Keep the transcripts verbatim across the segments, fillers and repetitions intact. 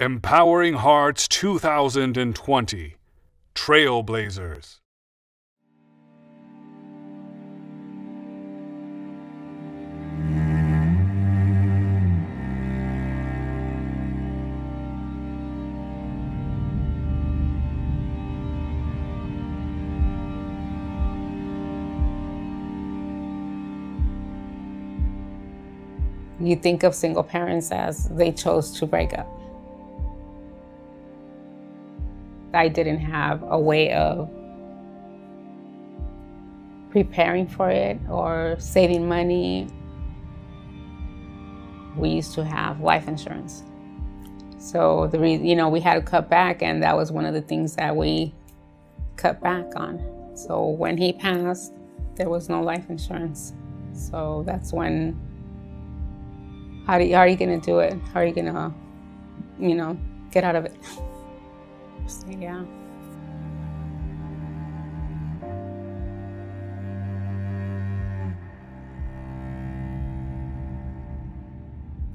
Empowering Hearts two thousand twenty, Trailblazers. You think of single parents as they chose to break up. I didn't have a way of preparing for it or saving money. We used to have life insurance. So the reason, you know, we had to cut back, and that was one of the things that we cut back on. So when he passed, there was no life insurance. So that's when, how, do you, how are you gonna do it? How are you gonna, you know, get out of it? So, yeah.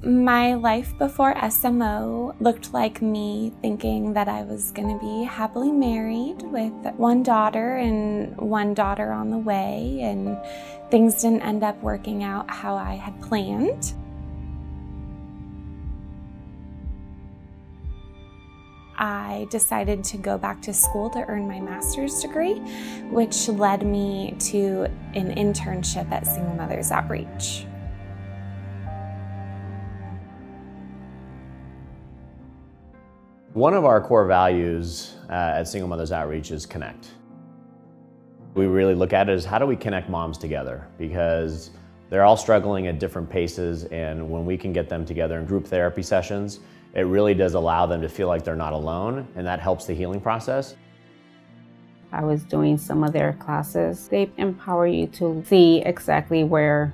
My life before S M O looked like me thinking that I was going to be happily married with one daughter and one daughter on the way, and things didn't end up working out how I had planned. I decided to go back to school to earn my master's degree, which led me to an internship at Single Mothers Outreach. One of our core values uh, at Single Mothers Outreach is connect. We really look at it as, how do we connect moms together? Because they're all struggling at different paces, and when we can get them together in group therapy sessions, it really does allow them to feel like they're not alone, and that helps the healing process. I was doing some of their classes. They empower you to see exactly where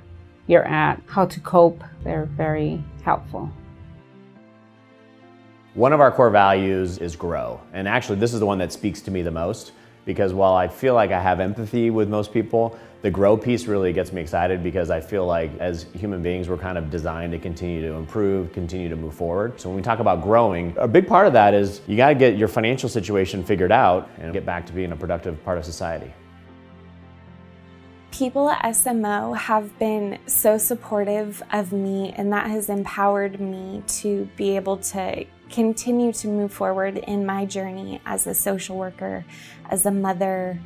you're at, how to cope. They're very helpful. One of our core values is grow. And actually, this is the one that speaks to me the most, because while I feel like I have empathy with most people, the grow piece really gets me excited, because I feel like as human beings, we're kind of designed to continue to improve, continue to move forward. So when we talk about growing, a big part of that is you gotta get your financial situation figured out and get back to being a productive part of society. People at S M O have been so supportive of me, and that has empowered me to be able to continue to move forward in my journey as a social worker, as a mother.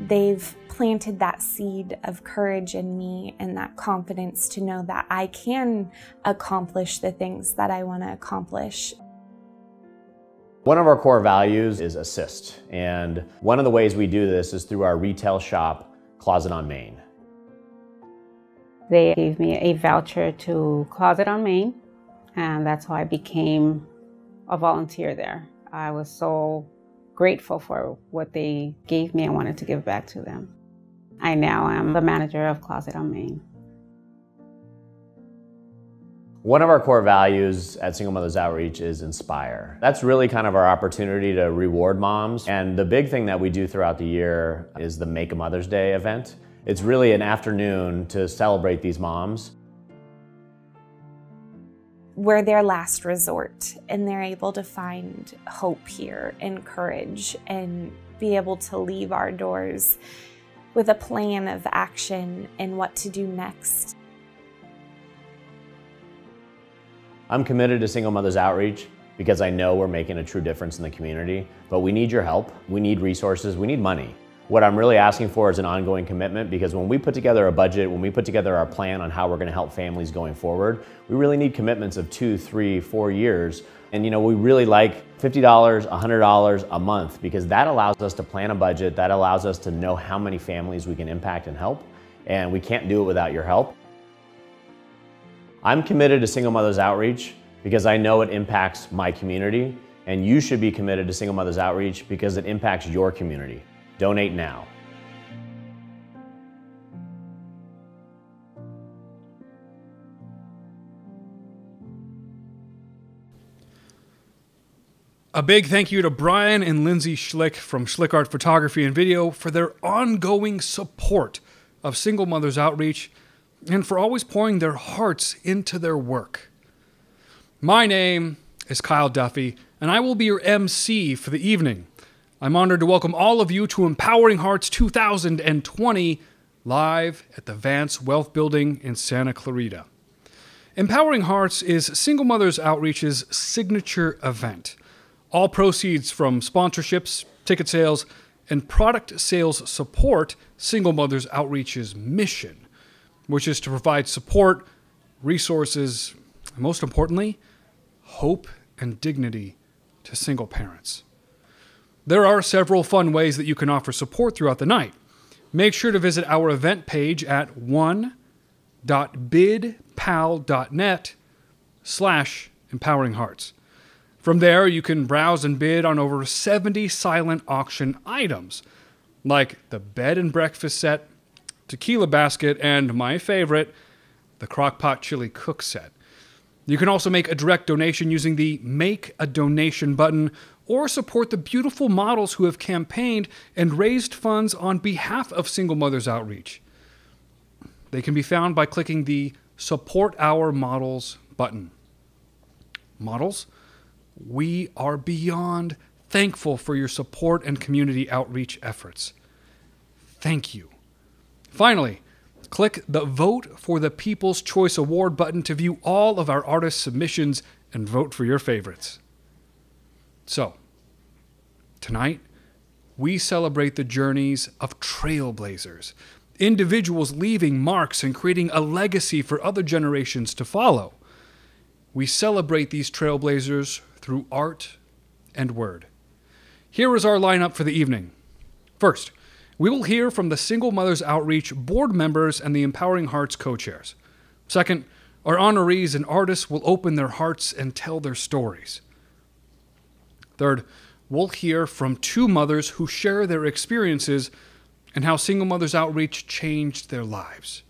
They've planted that seed of courage in me and that confidence to know that I can accomplish the things that I want to accomplish. One of our core values is assist, and one of the ways we do this is through our retail shop, Closet on Main. They gave me a voucher to Closet on Main, and that's how I became a volunteer there. I was so grateful for what they gave me. I wanted to give back to them. I now am the manager of Closet on Main. One of our core values at Single Mothers Outreach is inspire. That's really kind of our opportunity to reward moms. And the big thing that we do throughout the year is the Make a Mother's Day event. It's really an afternoon to celebrate these moms. We're their last resort, and they're able to find hope here and courage and be able to leave our doors with a plan of action and what to do next. I'm committed to Single Mothers Outreach because I know we're making a true difference in the community, but we need your help, we need resources, we need money. What I'm really asking for is an ongoing commitment, because when we put together a budget, when we put together our plan on how we're gonna help families going forward, we really need commitments of two, three, four years. And you know, we really like fifty dollars, one hundred dollars a month, because that allows us to plan a budget, that allows us to know how many families we can impact and help, and we can't do it without your help. I'm committed to Single Mothers Outreach because I know it impacts my community, and you should be committed to Single Mothers Outreach because it impacts your community. Donate now. A big thank you to Brian and Lindsay Schlick from Schlick Art Photography and Video for their ongoing support of Single Mothers Outreach and for always pouring their hearts into their work. My name is Kyle Duffy, and I will be your M C for the evening. I'm honored to welcome all of you to Empowering Hearts two thousand twenty, live at the Vance Wealth Building in Santa Clarita. Empowering Hearts is Single Mothers Outreach's signature event. All proceeds from sponsorships, ticket sales, and product sales support Single Mothers Outreach's mission, which is to provide support, resources, and most importantly, hope and dignity to single parents. There are several fun ways that you can offer support throughout the night. Make sure to visit our event page at one dot bidpal dot net slash empowering hearts. From there, you can browse and bid on over seventy silent auction items, like the bed and breakfast set, tequila basket, and my favorite, the crockpot chili cook set. You can also make a direct donation using the Make a Donation button, or support the beautiful models who have campaigned and raised funds on behalf of Single Mothers Outreach. They can be found by clicking the Support Our Models button. Models, we are beyond thankful for your support and community outreach efforts. Thank you. Finally, click the Vote for the People's Choice Award button to view all of our artist submissions and vote for your favorites. So, tonight, we celebrate the journeys of trailblazers, individuals leaving marks and creating a legacy for other generations to follow. We celebrate these trailblazers through art and word. Here is our lineup for the evening. First, we will hear from the Single Mothers Outreach board members and the Empowering Hearts co-chairs. Second, our honorees and artists will open their hearts and tell their stories. Third, we'll hear from two mothers who share their experiences and how Single Mothers Outreach changed their lives.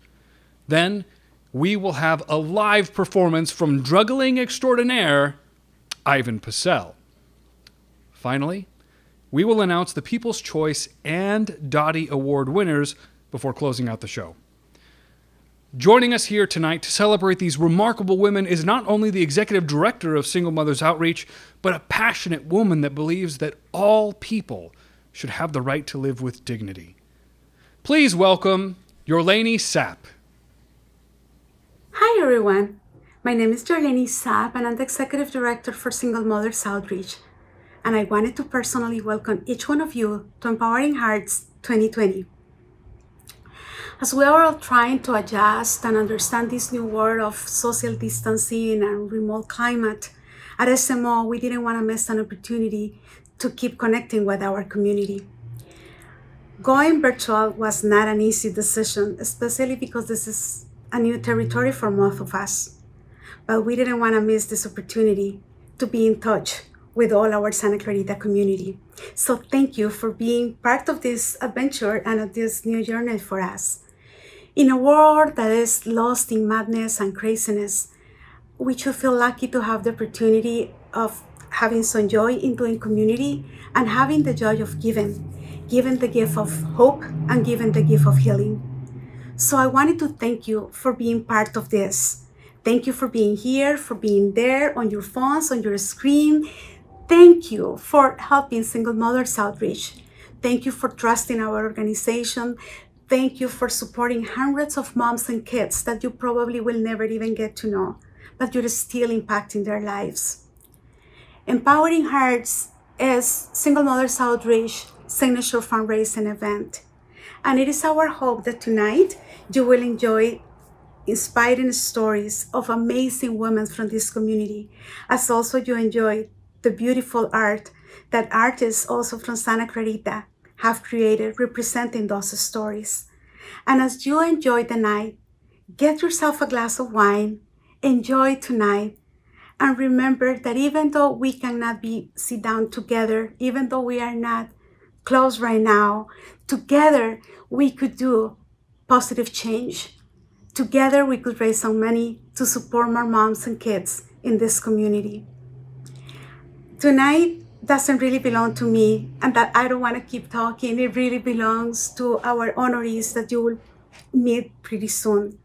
Then, we will have a live performance from juggling extraordinaire, Ivan Pecel. Finally, we will announce the People's Choice and Dottie Award winners before closing out the show. Joining us here tonight to celebrate these remarkable women is not only the executive director of Single Mothers Outreach, but a passionate woman that believes that all people should have the right to live with dignity. Please welcome Yorleni Sapp. Hi everyone, my name is Yorleni Sapp and I'm the executive director for Single Mothers Outreach. And I wanted to personally welcome each one of you to Empowering Hearts twenty twenty. As we are all trying to adjust and understand this new world of social distancing and remote climate, at S M O, we didn't want to miss an opportunity to keep connecting with our community. Going virtual was not an easy decision, especially because this is a new territory for most of us. But we didn't want to miss this opportunity to be in touch with all our Santa Clarita community. So thank you for being part of this adventure and of this new journey for us. In a world that is lost in madness and craziness, we should feel lucky to have the opportunity of having some joy in doing community and having the joy of giving, giving the gift of hope and giving the gift of healing. So I wanted to thank you for being part of this. Thank you for being here, for being there on your phones, on your screen. Thank you for helping Single Mothers Outreach. Thank you for trusting our organization. Thank you for supporting hundreds of moms and kids that you probably will never even get to know, but you're still impacting their lives. Empowering Hearts is Single Mothers Outreach signature fundraising event. And it is our hope that tonight you will enjoy inspiring stories of amazing women from this community, as also you enjoy the beautiful art that artists also from Santa Clarita have created representing those stories. And as you enjoy the night, get yourself a glass of wine, enjoy tonight, and remember that even though we cannot be sit down together, even though we are not close right now, together we could do positive change. Together we could raise some money to support more moms and kids in this community. Tonight doesn't really belong to me, and that I don't want to keep talking. It really belongs to our honorees that you will meet pretty soon.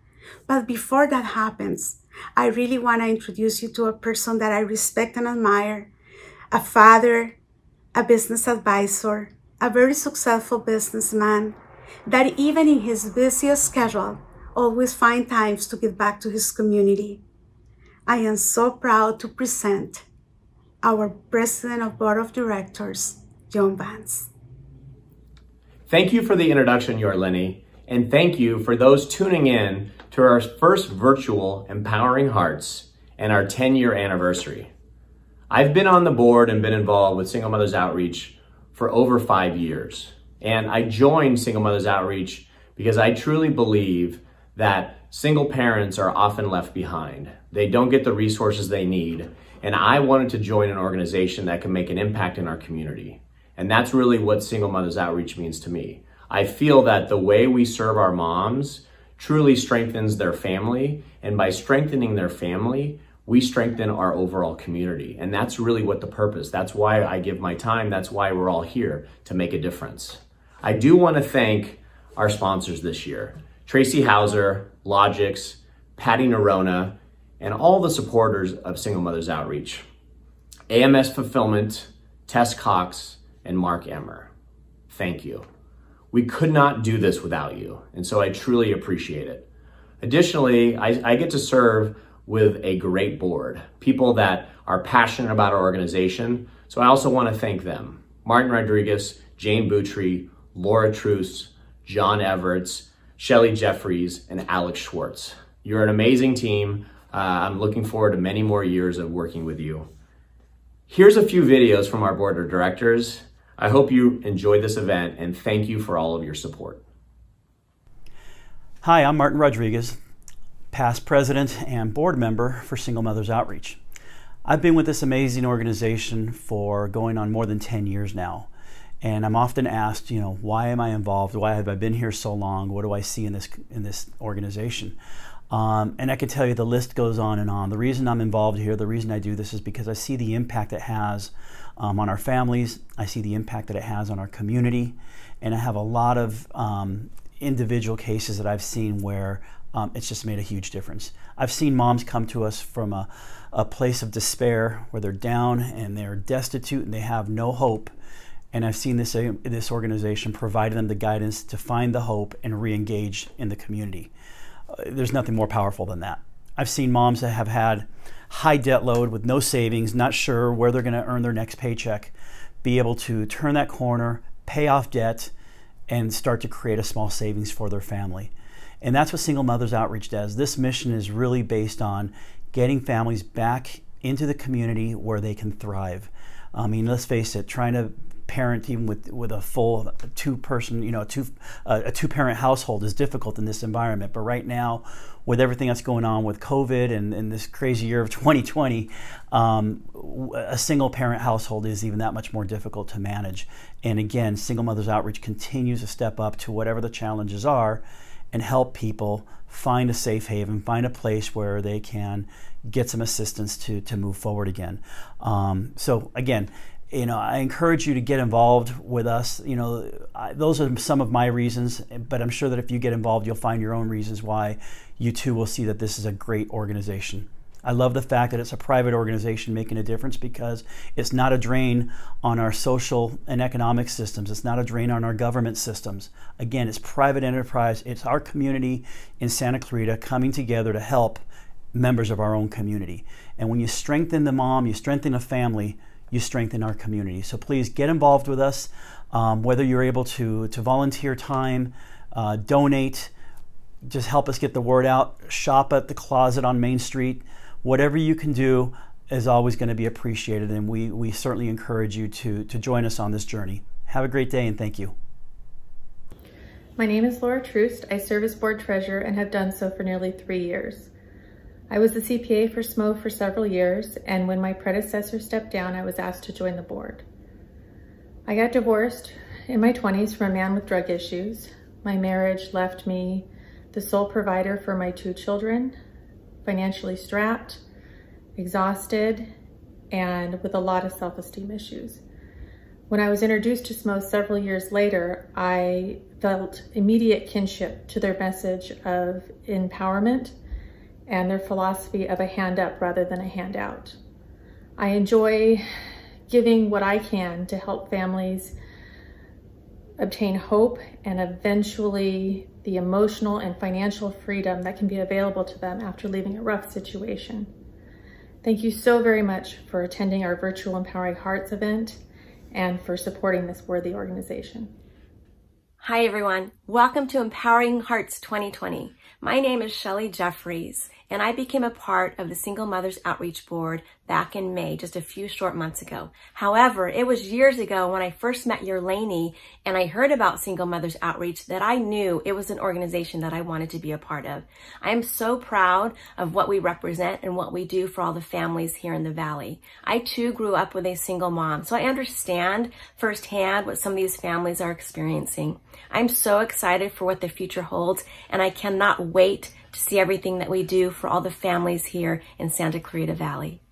But before that happens, I really want to introduce you to a person that I respect and admire, a father, a business advisor, a very successful businessman that even in his busiest schedule always finds times to give back to his community. I am so proud to present our President of Board of Directors, John Vance. Thank you for the introduction, Yorleni, and thank you for those tuning in to our first virtual Empowering Hearts and our ten-year anniversary. I've been on the board and been involved with Single Mothers Outreach for over five years, and I joined Single Mothers Outreach because I truly believe that single parents are often left behind. They don't get the resources they need, and I wanted to join an organization that can make an impact in our community. And that's really what Single Mothers Outreach means to me. I feel that the way we serve our moms truly strengthens their family, and by strengthening their family, we strengthen our overall community. And that's really what the purpose, that's why I give my time, that's why we're all here, to make a difference. I do want to thank our sponsors this year, Tracy Hauser, Logix, Patty Nerona, and all the supporters of Single Mothers Outreach, A M S Fulfillment, Tess Cox, and Mark Emmer. Thank you. We could not do this without you, and so I truly appreciate it. Additionally, I, I get to serve with a great board, people that are passionate about our organization, so I also want to thank them. Martin Rodriguez, Jane Butry, Laura Truce, John Everts, Shelley Jeffries, and Alex Schwartz. You're an amazing team. Uh, I'm looking forward to many more years of working with you. Here's a few videos from our board of directors. I hope you enjoy this event, and thank you for all of your support. Hi, I'm Martin Rodriguez, past president and board member for Single Mothers Outreach. I've been with this amazing organization for going on more than ten years now. And I'm often asked, you know, why am I involved? Why have I been here so long? What do I see in this, in this organization? Um, and I can tell you the list goes on and on. The reason I'm involved here, the reason I do this is because I see the impact it has um, on our families. I see the impact that it has on our community. And I have a lot of um, individual cases that I've seen where um, it's just made a huge difference. I've seen moms come to us from a, a place of despair where they're down and they're destitute and they have no hope. And I've seen this, uh, this organization provide them the guidance to find the hope and re-engage in the community. There's nothing more powerful than that. I've seen moms that have had high debt load with no savings, not sure where they're going to earn their next paycheck, be able to turn that corner, pay off debt, and start to create a small savings for their family. And that's what Single Mothers Outreach does. This mission is really based on getting families back into the community where they can thrive. I mean, let's face it, trying to parent even with with a full two-person, you know, two uh, a two-parent household is difficult in this environment. But right now, with everything that's going on with COVID and, and this crazy year of twenty twenty, um, a single-parent household is even that much more difficult to manage. And again, Single Mothers Outreach continues to step up to whatever the challenges are and help people find a safe haven, find a place where they can get some assistance to to move forward again. Um, so again, you know, I encourage you to get involved with us. You know, I, those are some of my reasons, but I'm sure that if you get involved, you'll find your own reasons why you too will see that this is a great organization. I love the fact that it's a private organization making a difference because it's not a drain on our social and economic systems. It's not a drain on our government systems. Again, it's private enterprise. It's our community in Santa Clarita coming together to help members of our own community. And when you strengthen the mom, you strengthen a family, you strengthen our community. So please get involved with us, um, whether you're able to, to volunteer time, uh, donate, just help us get the word out, shop at the Closet on Main Street. Whatever you can do is always going to be appreciated, and we, we certainly encourage you to, to join us on this journey. Have a great day, and thank you. My name is Laura Troost. I serve as board treasurer and have done so for nearly three years. I was the C P A for S M O for several years, and when my predecessor stepped down, I was asked to join the board. I got divorced in my twenties from a man with drug issues. My marriage left me the sole provider for my two children, financially strapped, exhausted, and with a lot of self-esteem issues. When I was introduced to S M O several years later, I felt immediate kinship to their message of empowerment and their philosophy of a hand up rather than a handout. I enjoy giving what I can to help families obtain hope and eventually the emotional and financial freedom that can be available to them after leaving a rough situation. Thank you so very much for attending our virtual Empowering Hearts event and for supporting this worthy organization. Hi everyone, welcome to Empowering Hearts twenty twenty. My name is Shelley Jeffries, and I became a part of the Single Mothers Outreach Board back in May, just a few short months ago. However, it was years ago when I first met Yorleni and I heard about Single Mothers Outreach that I knew it was an organization that I wanted to be a part of. I am so proud of what we represent and what we do for all the families here in the Valley. I too grew up with a single mom, so I understand firsthand what some of these families are experiencing. I'm so excited for what the future holds, and I cannot wait to see everything that we do for all the families here in Santa Clarita Valley.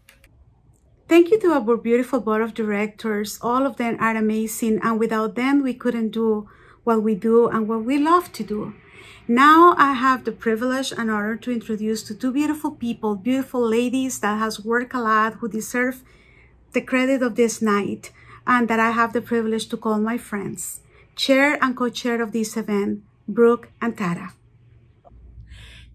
Thank you to our beautiful board of directors. All of them are amazing, and without them, we couldn't do what we do and what we love to do. Now I have the privilege and honor to introduce to two beautiful people, beautiful ladies that has worked a lot, who deserve the credit of this night, and that I have the privilege to call my friends. Chair and co-chair of this event, Brooke and Tara.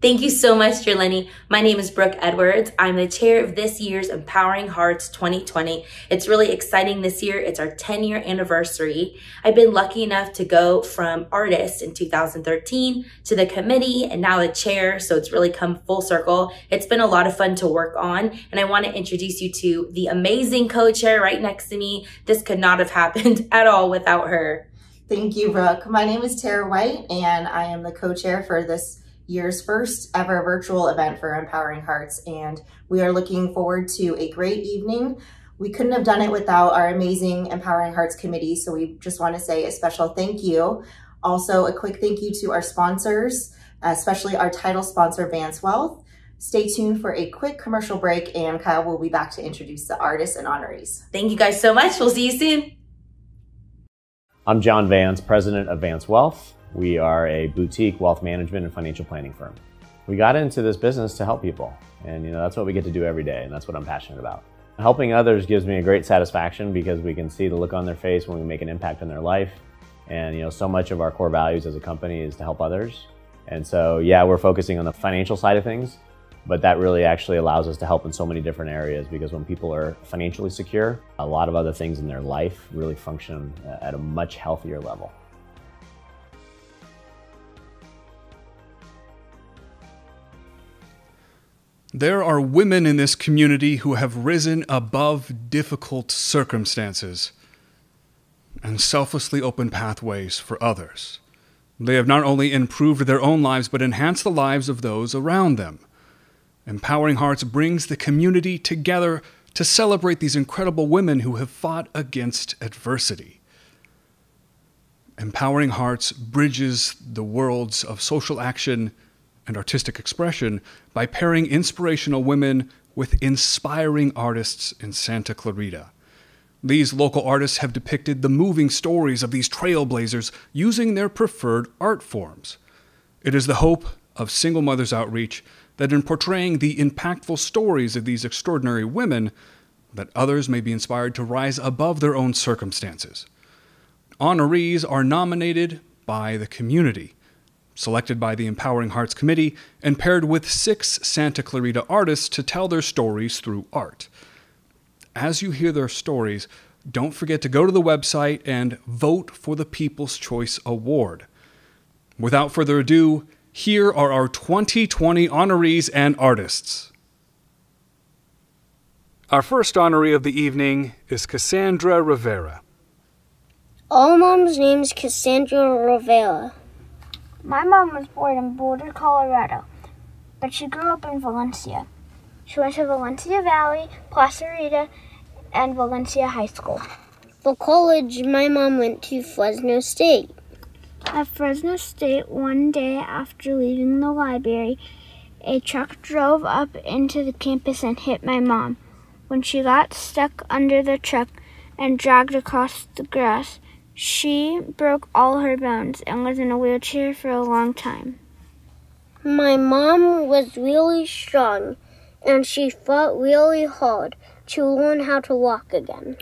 Thank you so much, Yorleni. My name is Brooke Edwards. I'm the chair of this year's Empowering Hearts twenty twenty. It's really exciting this year. It's our ten year anniversary. I've been lucky enough to go from artist in two thousand thirteen to the committee and now the chair, so it's really come full circle. It's been a lot of fun to work on, and I want to introduce you to the amazing co-chair right next to me. This could not have happened at all without her. Thank you, Brooke. My name is Tara White, and I am the co-chair for this year's first ever virtual event for Empowering Hearts, and we are looking forward to a great evening. We couldn't have done it without our amazing Empowering Hearts committee, so we just want to say a special thank you. Also, a quick thank you to our sponsors, especially our title sponsor, Vance Wealth. Stay tuned for a quick commercial break, and Kyle will be back to introduce the artists and honorees. Thank you guys so much. We'll see you soon. I'm John Vance, president of Vance Wealth. We are a boutique wealth management and financial planning firm. We got into this business to help people, and you know, that's what we get to do every day, and that's what I'm passionate about. Helping others gives me a great satisfaction because we can see the look on their face when we make an impact on their life. And you know, so much of our core values as a company is to help others. And so yeah, we're focusing on the financial side of things, but that really actually allows us to help in so many different areas, because when people are financially secure, a lot of other things in their life really function at a much healthier level. There are women in this community who have risen above difficult circumstances and selflessly opened pathways for others. They have not only improved their own lives, but enhanced the lives of those around them. Empowering Hearts brings the community together to celebrate these incredible women who have fought against adversity. Empowering Hearts bridges the worlds of social action and artistic expression by pairing inspirational women with inspiring artists in Santa Clarita. These local artists have depicted the moving stories of these trailblazers using their preferred art forms. It is the hope of Single Mothers Outreach that in portraying the impactful stories of these extraordinary women, that others may be inspired to rise above their own circumstances. Honorees are nominated by the community, selected by the Empowering Hearts Committee, and paired with six Santa Clarita artists to tell their stories through art. As you hear their stories, don't forget to go to the website and vote for the People's Choice Award. Without further ado, here are our twenty twenty honorees and artists. Our first honoree of the evening is Cassandra Rivera. All mom's name is Cassandra Rivera. My mom was born in Boulder, Colorado, but she grew up in Valencia. She went to Valencia Valley, Plaza Rita, and Valencia High School. For college, my mom went to Fresno State. At Fresno State, one day after leaving the library, a truck drove up into the campus and hit my mom. When she got stuck under the truck and dragged across the grass, she broke all her bones and was in a wheelchair for a long time. My mom was really strong, and she fought really hard to learn how to walk again.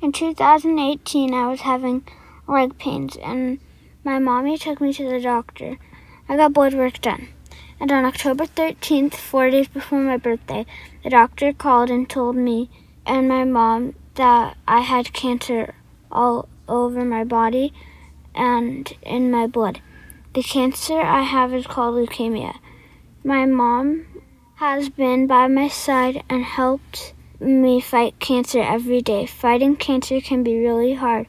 In two thousand eighteen, I was having leg pains, and my mommy took me to the doctor. I got blood work done. And on October thirteenth, four days before my birthday, the doctor called and told me and my mom that I had cancer all over my body and in my blood. The cancer I have is called leukemia. My mom has been by my side and helped me fight cancer every day. Fighting cancer can be really hard,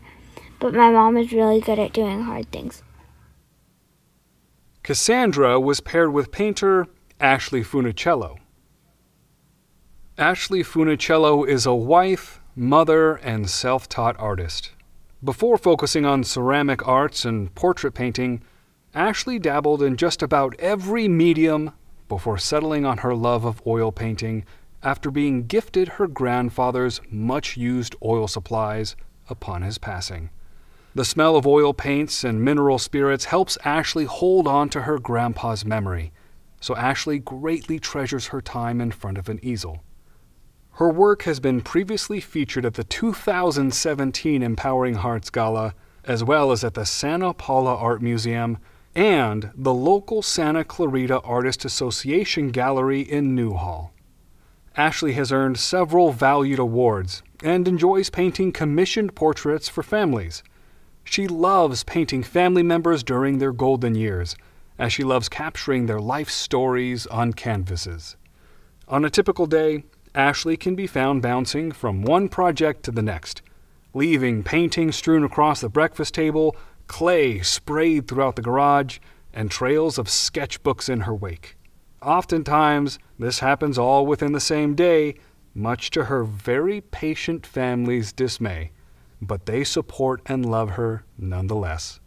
but my mom is really good at doing hard things. Cassandra was paired with painter Ashley Funicello. Ashley Funicello is a wife, mother, and self-taught artist. Before focusing on ceramic arts and portrait painting, Ashley dabbled in just about every medium before settling on her love of oil painting after being gifted her grandfather's much-used oil supplies upon his passing. The smell of oil paints and mineral spirits helps Ashley hold on to her grandpa's memory, so Ashley greatly treasures her time in front of an easel. Her work has been previously featured at the two thousand seventeen Empowering Hearts Gala, as well as at the Santa Paula Art Museum and the local Santa Clarita Artist Association Gallery in Newhall. Ashley has earned several valued awards and enjoys painting commissioned portraits for families. She loves painting family members during their golden years, as she loves capturing their life stories on canvases. On a typical day, Ashley can be found bouncing from one project to the next, leaving painting strewn across the breakfast table, clay sprayed throughout the garage, and trails of sketchbooks in her wake. Oftentimes, this happens all within the same day, much to her very patient family's dismay. But they support and love her nonetheless.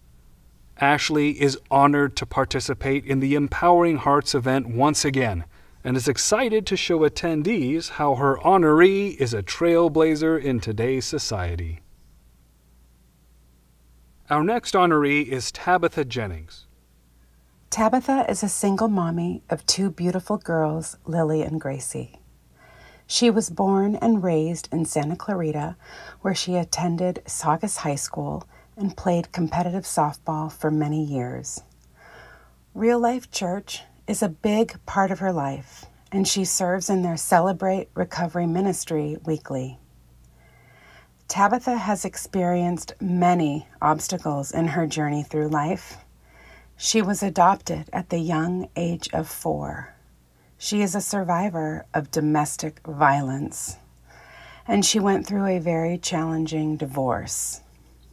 Ashley is honored to participate in the Empowering Hearts event once again and is excited to show attendees how her honoree is a trailblazer in today's society. Our next honoree is Tabitha Jennings. Tabitha is a single mommy of two beautiful girls, Lily and Gracie. She was born and raised in Santa Clarita, where she attended Saugus High School and played competitive softball for many years. Real Life Church is a big part of her life, and she serves in their Celebrate Recovery Ministry weekly. Tabitha has experienced many obstacles in her journey through life. She was adopted at the young age of four. She is a survivor of domestic violence, and she went through a very challenging divorce.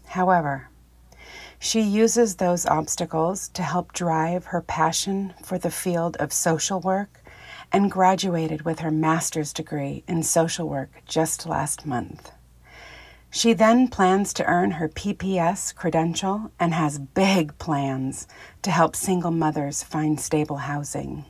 However, she uses those obstacles to help drive her passion for the field of social work and graduated with her master's degree in social work just last month. She then plans to earn her P P S credential and has big plans to help single mothers find stable housing.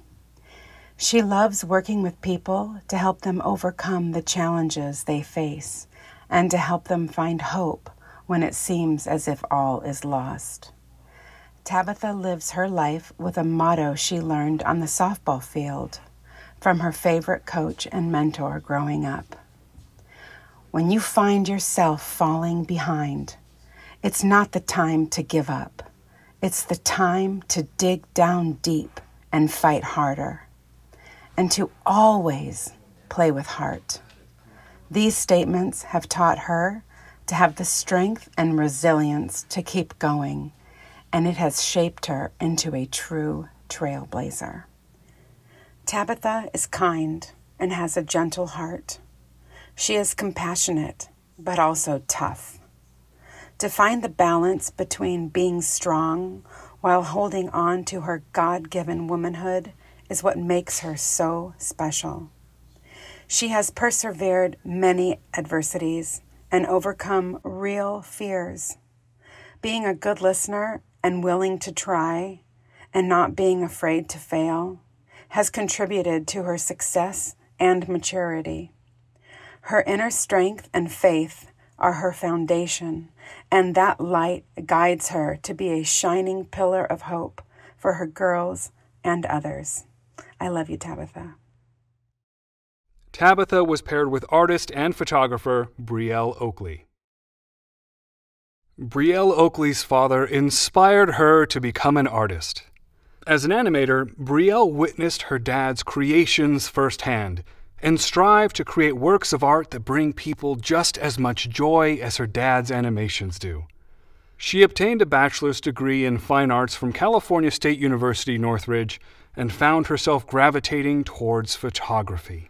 She loves working with people to help them overcome the challenges they face and to help them find hope when it seems as if all is lost. Tabitha lives her life with a motto she learned on the softball field from her favorite coach and mentor growing up. When you find yourself falling behind, it's not the time to give up. It's the time to dig down deep and fight harder, and to always play with heart. These statements have taught her to have the strength and resilience to keep going, and it has shaped her into a true trailblazer. Tabitha is kind and has a gentle heart. She is compassionate, but also tough. To find the balance between being strong while holding on to her God-given womanhood is what makes her so special. She has persevered many adversities and overcome real fears. Being a good listener and willing to try and not being afraid to fail has contributed to her success and maturity. Her inner strength and faith are her foundation, and that light guides her to be a shining pillar of hope for her girls and others. I love you, Tabitha. Tabitha was paired with artist and photographer Brielle Oakley. Brielle Oakley's father inspired her to become an artist. As an animator, Brielle witnessed her dad's creations firsthand and strived to create works of art that bring people just as much joy as her dad's animations do. She obtained a bachelor's degree in fine arts from California State University, Northridge, and found herself gravitating towards photography.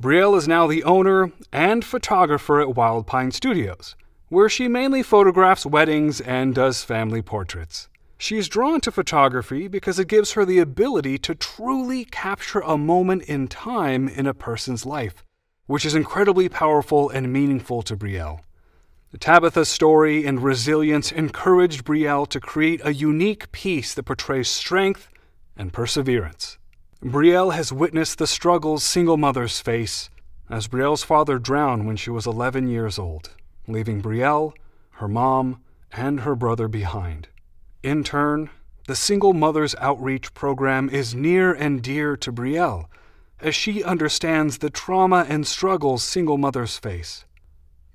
Brielle is now the owner and photographer at Wild Pine Studios, where she mainly photographs weddings and does family portraits. She's drawn to photography because it gives her the ability to truly capture a moment in time in a person's life, which is incredibly powerful and meaningful to Brielle. Tabitha's story and resilience encouraged Brielle to create a unique piece that portrays strength and perseverance. Brielle has witnessed the struggles single mothers face, as Brielle's father drowned when she was eleven years old, leaving Brielle, her mom, and her brother behind. In turn, the Single Mothers Outreach program is near and dear to Brielle, as she understands the trauma and struggles single mothers face.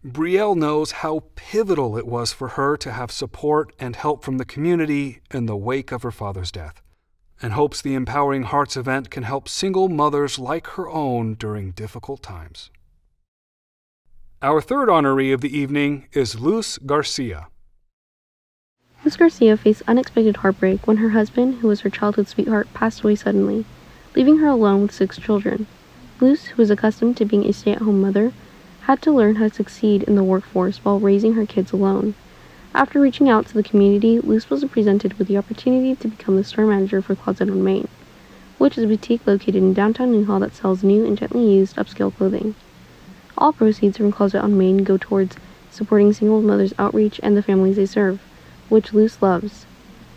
Brielle knows how pivotal it was for her to have support and help from the community in the wake of her father's death, and hopes the Empowering Hearts event can help single mothers like her own during difficult times. Our third honoree of the evening is Luz Garcia. Luz Garcia faced unexpected heartbreak when her husband, who was her childhood sweetheart, passed away suddenly, leaving her alone with six children. Luz, who was accustomed to being a stay-at-home mother, had to learn how to succeed in the workforce while raising her kids alone. After reaching out to the community, Luz was presented with the opportunity to become the store manager for Closet on Main, which is a boutique located in downtown Newhall that sells new and gently used upscale clothing. All proceeds from Closet on Main go towards supporting single mothers' outreach and the families they serve, which Luz loves.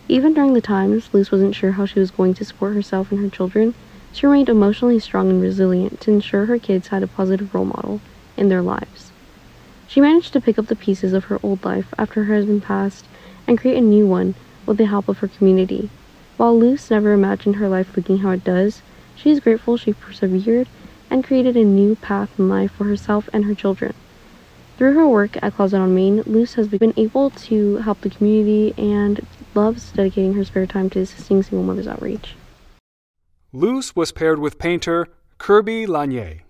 Even during the times Luz wasn't sure how she was going to support herself and her children, she remained emotionally strong and resilient to ensure her kids had a positive role model in their lives. She managed to pick up the pieces of her old life after her husband passed and create a new one with the help of her community. While Luz never imagined her life looking how it does, she is grateful she persevered and created a new path in life for herself and her children. Through her work at Closet on Main, Luz has been able to help the community and loves dedicating her spare time to assisting Single Mothers Outreach. Luz was paired with painter Kirby Lanier.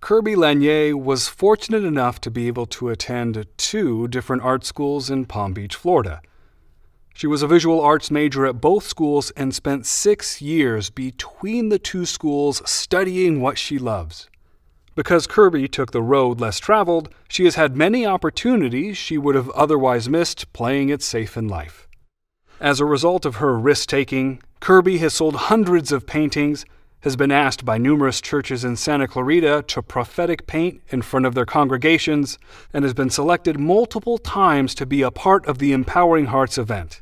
Kirby Lanier was fortunate enough to be able to attend two different art schools in Palm Beach, Florida. She was a visual arts major at both schools and spent six years between the two schools studying what she loves. Because Kirby took the road less traveled, she has had many opportunities she would have otherwise missed playing it safe in life. As a result of her risk-taking, Kirby has sold hundreds of paintings, has been asked by numerous churches in Santa Clarita to prophetic paint in front of their congregations, and has been selected multiple times to be a part of the Empowering Hearts event.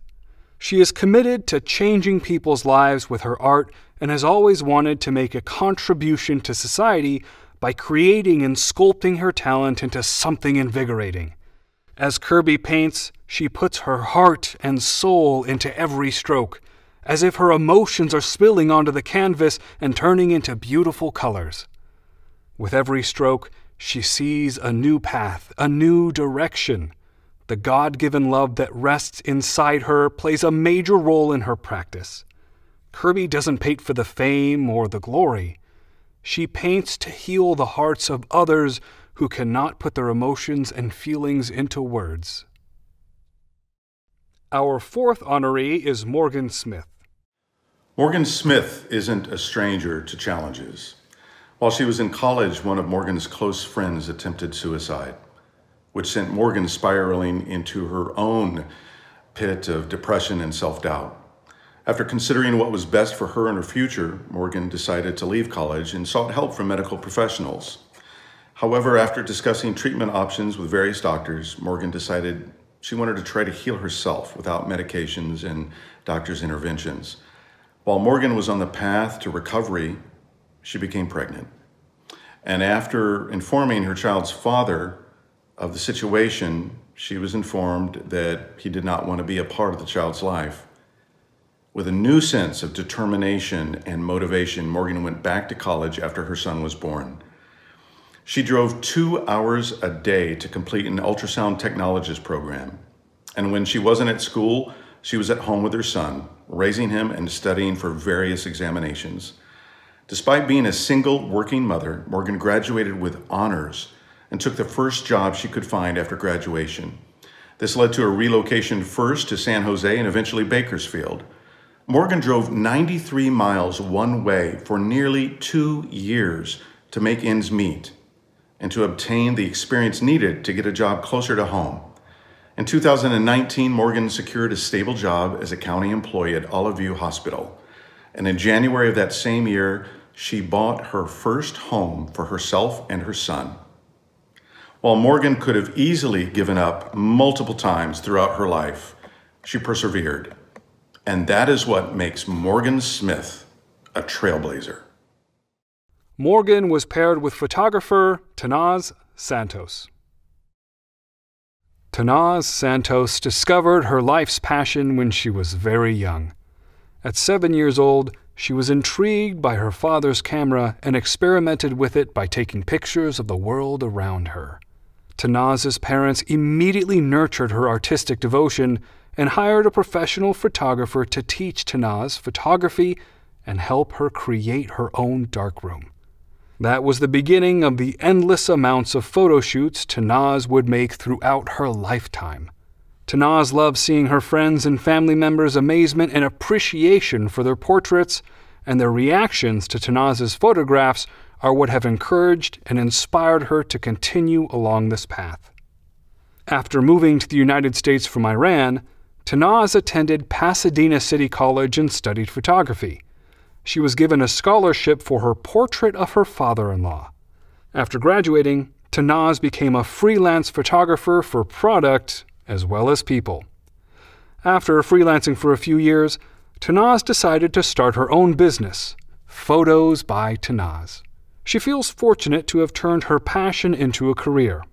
She is committed to changing people's lives with her art and has always wanted to make a contribution to society by creating and sculpting her talent into something invigorating. As Kirby paints, she puts her heart and soul into every stroke, as if her emotions are spilling onto the canvas and turning into beautiful colors. With every stroke, she sees a new path, a new direction. The God-given love that rests inside her plays a major role in her practice. Kirby doesn't paint for the fame or the glory. She paints to heal the hearts of others who cannot put their emotions and feelings into words. Our fourth honoree is Morgan Smith. Morgan Smith isn't a stranger to challenges. While she was in college, one of Morgan's close friends attempted suicide, which sent Morgan spiraling into her own pit of depression and self-doubt. After considering what was best for her and her future, Morgan decided to leave college and sought help from medical professionals. However, after discussing treatment options with various doctors, Morgan decided she wanted to try to heal herself without medications and doctors' interventions. While Morgan was on the path to recovery, she became pregnant. And after informing her child's father of the situation, she was informed that he did not want to be a part of the child's life. With a new sense of determination and motivation, Morgan went back to college after her son was born. She drove two hours a day to complete an ultrasound technologist program. And when she wasn't at school, she was at home with her son, raising him and studying for various examinations. Despite being a single working mother, Morgan graduated with honors and took the first job she could find after graduation. This led to a relocation first to San Jose and eventually Bakersfield. Morgan drove ninety-three miles one way for nearly two years to make ends meet and to obtain the experience needed to get a job closer to home. In two thousand nineteen, Morgan secured a stable job as a county employee at Olive View Hospital. And in January of that same year, she bought her first home for herself and her son. While Morgan could have easily given up multiple times throughout her life, she persevered. And that is what makes Morgan Smith a trailblazer. Morgan was paired with photographer Tannaz Santos. Tannaz Santos discovered her life's passion when she was very young. At seven years old, she was intrigued by her father's camera and experimented with it by taking pictures of the world around her. Tannaz's parents immediately nurtured her artistic devotion and hired a professional photographer to teach Tannaz photography and help her create her own darkroom. That was the beginning of the endless amounts of photo shoots Tannaz would make throughout her lifetime. Tannaz loved seeing her friends and family members' amazement and appreciation for their portraits, and their reactions to Tannaz's photographs are what have encouraged and inspired her to continue along this path. After moving to the United States from Iran, Tannaz attended Pasadena City College and studied photography. She was given a scholarship for her portrait of her father-in-law. After graduating, Tannaz became a freelance photographer for product as well as people. After freelancing for a few years, Tannaz decided to start her own business, Photos by Tannaz. She feels fortunate to have turned her passion into a career.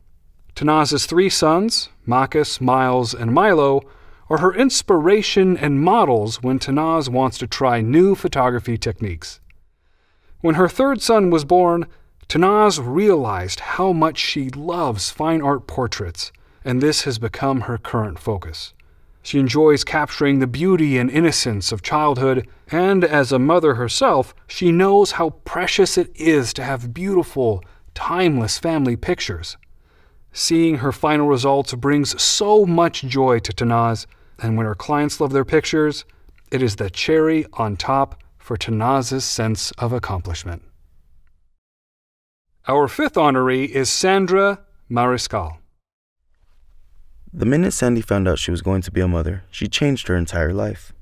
Tannaz's three sons, Marcus, Miles, and Milo, are her inspiration and models when Tannaz wants to try new photography techniques. When her third son was born, Tannaz realized how much she loves fine art portraits, and this has become her current focus. She enjoys capturing the beauty and innocence of childhood, and as a mother herself, she knows how precious it is to have beautiful, timeless family pictures. Seeing her final results brings so much joy to Tannaz, and when her clients love their pictures, it is the cherry on top for Tannaz's sense of accomplishment. Our fifth honoree is Sandra Mariscal. The minute Sandy found out she was going to be a mother, she changed her entire life.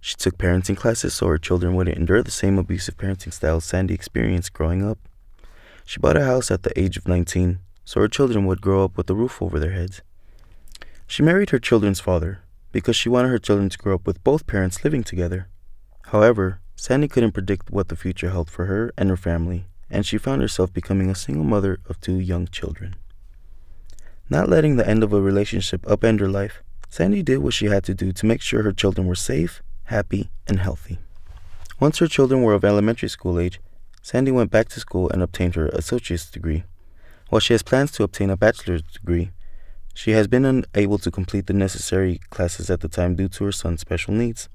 She took parenting classes so her children wouldn't endure the same abusive parenting style Sandy experienced growing up. She bought a house at the age of nineteen, so her children would grow up with a roof over their heads. She married her children's father because she wanted her children to grow up with both parents living together. However, Sandy couldn't predict what the future held for her and her family, and she found herself becoming a single mother of two young children. Not letting the end of a relationship upend her life, Sandy did what she had to do to make sure her children were safe, happy, and healthy. Once her children were of elementary school age, Sandy went back to school and obtained her associate's degree. While she has plans to obtain a bachelor's degree, she has been unable to complete the necessary classes at the time due to her son's special needs.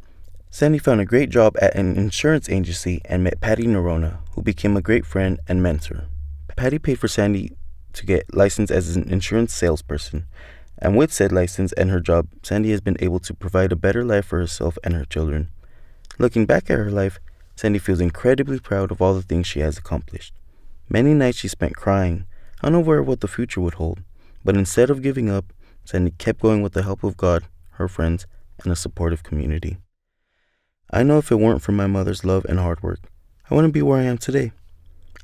Sandy found a great job at an insurance agency and met Patty Nerona, who became a great friend and mentor. Patty paid for Sandy to get licensed as an insurance salesperson, and with said license and her job, Sandy has been able to provide a better life for herself and her children. Looking back at her life, Sandy feels incredibly proud of all the things she has accomplished. Many nights she spent crying, unaware of what the future would hold, but instead of giving up, Sandy kept going with the help of God, her friends, and a supportive community. I know if it weren't for my mother's love and hard work, I wouldn't be where I am today.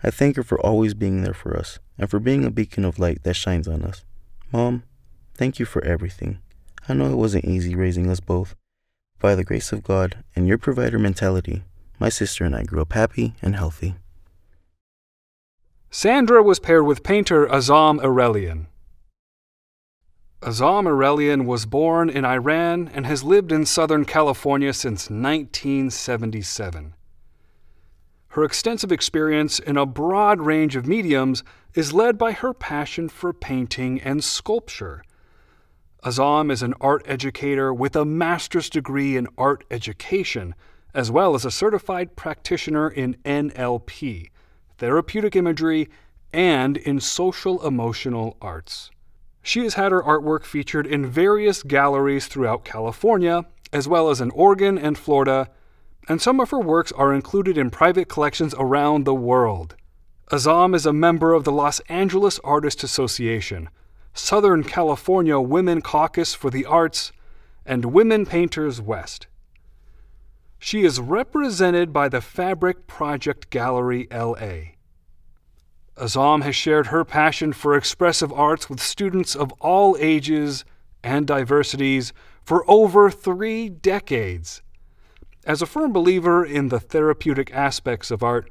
I thank her for always being there for us and for being a beacon of light that shines on us. Mom, thank you for everything. I know it wasn't easy raising us both. By the grace of God and your provider mentality, my sister and I grew up happy and healthy. Sandra was paired with painter Aazam Irilian. Aazam Irilian was born in Iran and has lived in Southern California since nineteen seventy-seven. Her extensive experience in a broad range of mediums is led by her passion for painting and sculpture. Aazam is an art educator with a master's degree in art education, as well as a certified practitioner in N L P, therapeutic imagery, and in social-emotional arts. She has had her artwork featured in various galleries throughout California, as well as in Oregon and Florida, and some of her works are included in private collections around the world. Aazam is a member of the Los Angeles Artists Association, Southern California Women Caucus for the Arts, and Women Painters West. She is represented by the Fabric Project Gallery, L A. Aazam has shared her passion for expressive arts with students of all ages and diversities for over three decades. As a firm believer in the therapeutic aspects of art,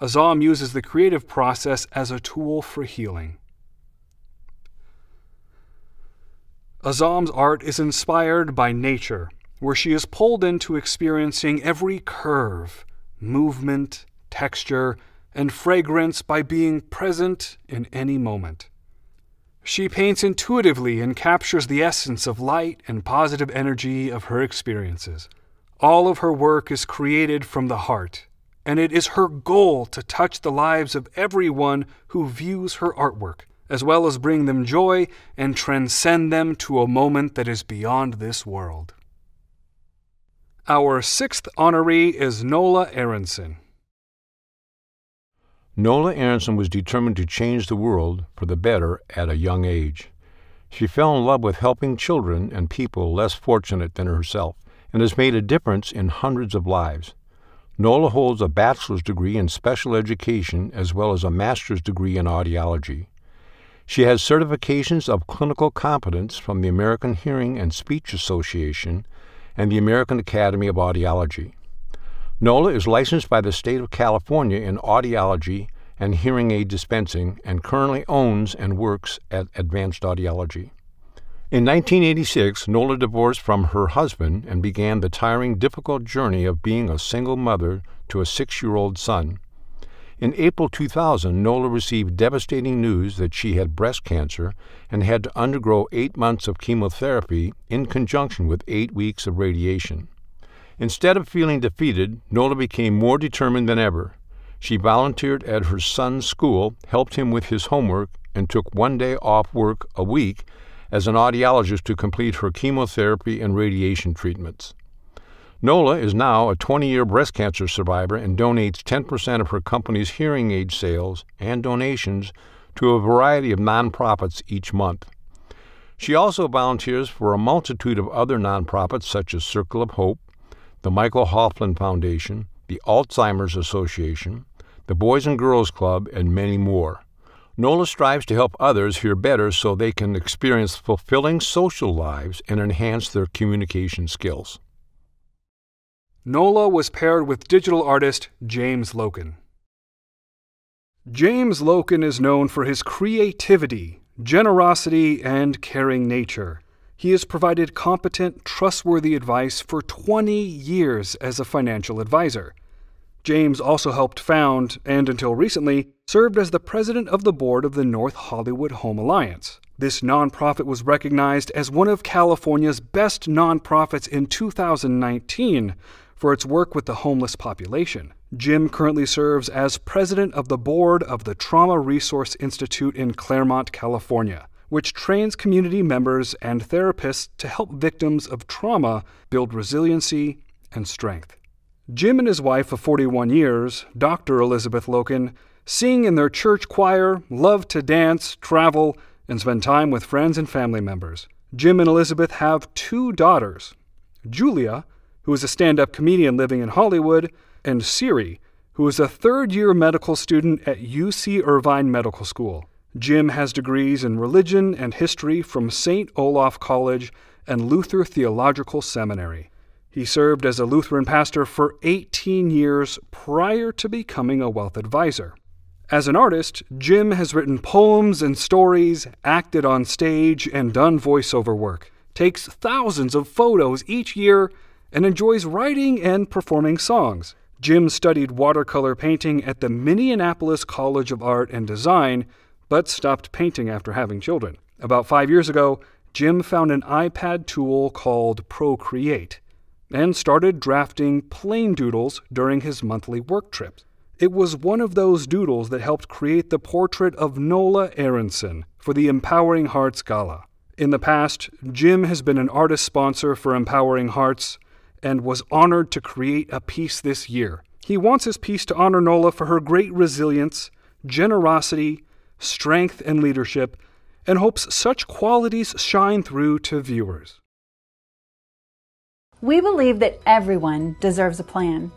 Aazam uses the creative process as a tool for healing. Aazam's art is inspired by nature, where she is pulled into experiencing every curve, movement, texture, and fragrance by being present in any moment. She paints intuitively and captures the essence of light and positive energy of her experiences. All of her work is created from the heart, and it is her goal to touch the lives of everyone who views her artwork, as well as bring them joy and transcend them to a moment that is beyond this world. Our sixth honoree is Nola Aronson. Nola Aronson was determined to change the world for the better at a young age. She fell in love with helping children and people less fortunate than herself, and has made a difference in hundreds of lives. Nola holds a bachelor's degree in special education as well as a master's degree in audiology. She has certifications of clinical competence from the American Hearing and Speech Association and the American Academy of Audiology. Nola is licensed by the state of California in audiology and hearing aid dispensing and currently owns and works at Advanced Audiology. In nineteen eighty-six, Nola divorced from her husband and began the tiring, difficult journey of being a single mother to a six-year-old son. In April two thousand, Nola received devastating news that she had breast cancer and had to undergo eight months of chemotherapy in conjunction with eight weeks of radiation. Instead of feeling defeated, Nola became more determined than ever. She volunteered at her son's school, helped him with his homework, and took one day off work a week as an audiologist to complete her chemotherapy and radiation treatments. Nola is now a twenty-year breast cancer survivor and donates ten percent of her company's hearing aid sales and donations to a variety of nonprofits each month. She also volunteers for a multitude of other nonprofits such as Circle of Hope, the Michael Hoffman Foundation, the Alzheimer's Association, the Boys and Girls Club, and many more. Nola strives to help others hear better so they can experience fulfilling social lives and enhance their communication skills. Nola was paired with digital artist James Loken. James Loken is known for his creativity, generosity, and caring nature. He has provided competent, trustworthy advice for twenty years as a financial advisor. James also helped found, and until recently, served as the president of the board of the North Hollywood Home Alliance. This nonprofit was recognized as one of California's best nonprofits in two thousand nineteen for its work with the homeless population. Jim currently serves as president of the board of the Trauma Resource Institute in Claremont, California, which trains community members and therapists to help victims of trauma build resiliency and strength. Jim and his wife of forty-one years, Doctor Elizabeth Loken, sing in their church choir, love to dance, travel, and spend time with friends and family members. Jim and Elizabeth have two daughters, Julia, who is a stand-up comedian living in Hollywood, and Siri, who is a third-year medical student at U C Irvine Medical School. Jim has degrees in religion and history from Saint Olaf College and Luther Theological Seminary. He served as a Lutheran pastor for eighteen years prior to becoming a wealth advisor. As an artist, Jim has written poems and stories, acted on stage, and done voiceover work, takes thousands of photos each year, and enjoys writing and performing songs. Jim studied watercolor painting at the Minneapolis College of Art and Design, but stopped painting after having children. About five years ago, Jim found an iPad tool called Procreate and started drafting plane doodles during his monthly work trips. It was one of those doodles that helped create the portrait of Nola Aronson for the Empowering Hearts Gala. In the past, Jim has been an artist sponsor for Empowering Hearts and was honored to create a piece this year. He wants his piece to honor Nola for her great resilience, generosity, strength, and leadership, and hopes such qualities shine through to viewers. We believe that everyone deserves a plan.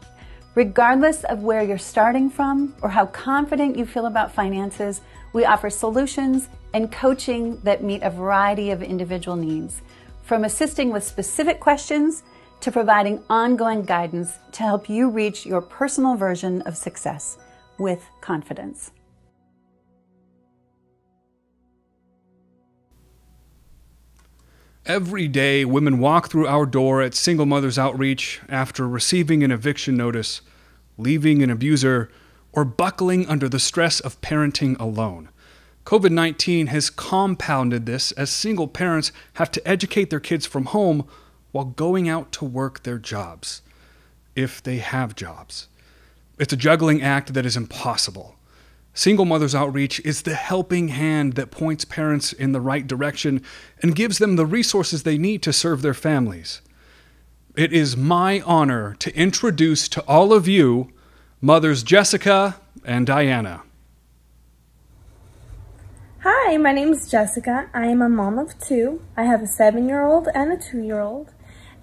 Regardless of where you're starting from or how confident you feel about finances, we offer solutions and coaching that meet a variety of individual needs, from assisting with specific questions to providing ongoing guidance to help you reach your personal version of success with confidence. Every day, women walk through our door at Single Mothers Outreach after receiving an eviction notice, leaving an abuser, or buckling under the stress of parenting alone. COVID nineteen has compounded this as single parents have to educate their kids from home while going out to work their jobs, if they have jobs. It's a juggling act that is impossible. Single Mothers Outreach is the helping hand that points parents in the right direction and gives them the resources they need to serve their families. It is my honor to introduce to all of you, Mothers Jessica and Diana. Hi, my name is Jessica. I am a mom of two. I have a seven-year-old and a two-year-old.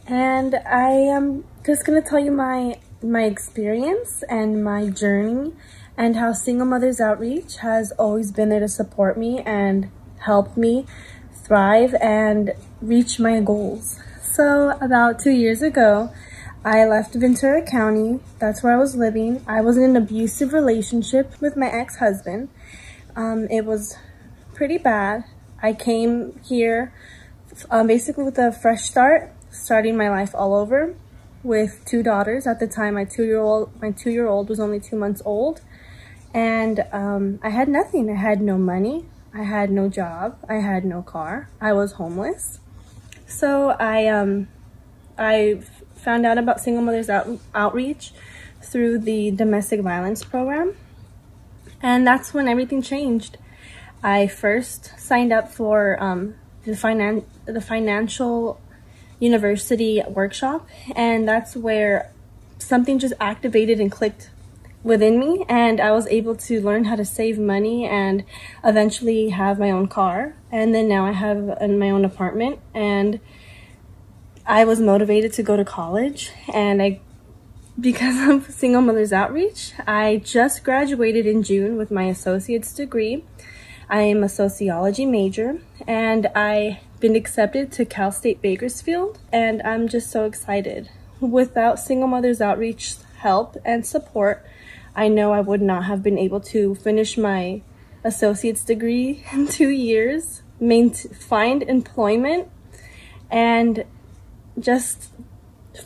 And I am just gonna tell you my, my experience and my journey and how Single Mothers Outreach has always been there to support me and help me thrive and reach my goals. So about two years ago, I left Ventura County. That's where I was living. I was in an abusive relationship with my ex-husband. Um, it was pretty bad. I came here um, basically with a fresh start, starting my life all over with two daughters. At the time, my two-year-old my two-year-old was only two months old. And um, I had nothing. I had no money. I had no job. I had no car. I was homeless. So I um, I found out about Single Mothers Out Outreach through the domestic violence program. And that's when everything changed. I first signed up for um, the, finan the financial university workshop. And that's where something just activated and clicked within me, and I was able to learn how to save money and eventually have my own car. And then now I have my own apartment, and I was motivated to go to college. And I, because of Single Mothers Outreach, I just graduated in June with my associate's degree. I am a sociology major, and I've been accepted to Cal State Bakersfield, and I'm just so excited. Without Single Mothers Outreach help and support, I know I would not have been able to finish my associate's degree in two years, find employment, and just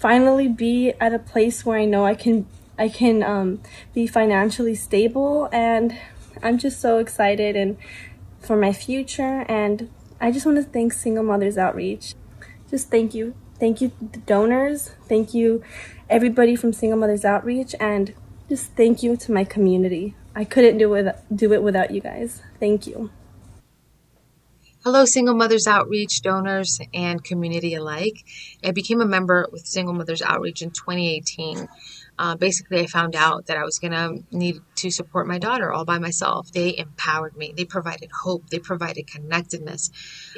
finally be at a place where I know I can I can um, be financially stable. And I'm just so excited and for my future. And I just want to thank Single Mothers Outreach. Just thank you. Thank you, the donors. Thank you, everybody from Single Mothers Outreach. And just thank you to my community. I couldn't do it, do it without you guys. Thank you. Hello, Single Mothers Outreach donors and community alike. I became a member with Single Mothers Outreach in twenty eighteen. Uh, basically, I found out that I was going to need to support my daughter all by myself. They empowered me. They provided hope. They provided connectedness.